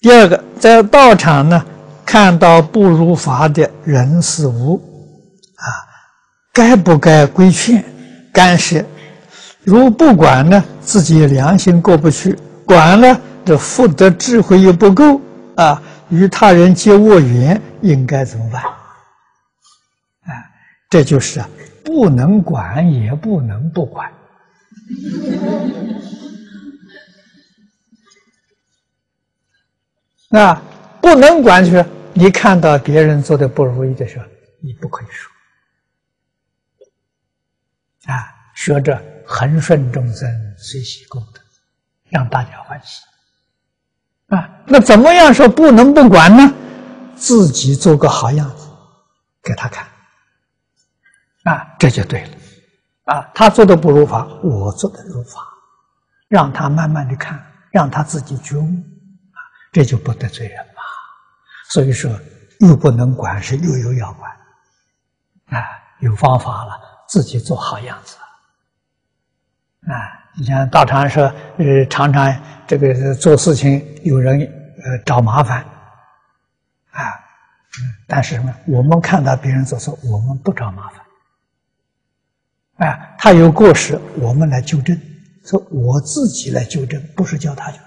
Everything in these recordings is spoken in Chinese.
第二个，在道场呢，看到不如法的人事物，该不该规劝、干涉？如不管呢，自己良心过不去；管了，这福德智慧又不够啊，与他人结恶缘，应该怎么办？这就是不能管，也不能不管。那不能管就是，你看到别人做的不如意的时候，你不可以说。学着恒顺众生，随喜功德，让大家欢喜。那怎么样说不能不管呢？自己做个好样子给他看。这就对了。他做的不如法，我做的如法，让他慢慢的看，让他自己觉悟，这就不得罪人嘛。所以说，又不能管，是又要管。有方法了，自己做好样子。你像道场说，常常这个做事情有人找麻烦，但是呢，我们看到别人做错，我们不找麻烦。他有过失，我们来纠正，说我自己来纠正，不是叫他纠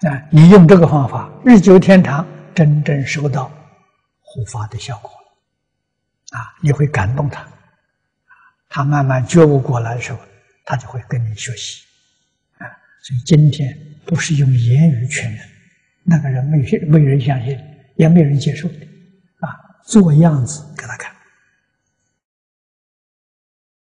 正。你用这个方法，日久天长，真正收到护法的效果，你会感动他，他慢慢觉悟过来的时候，他就会跟你学习。所以今天不是用言语劝人，那个人没人相信，也没人接受的，做样子给他看。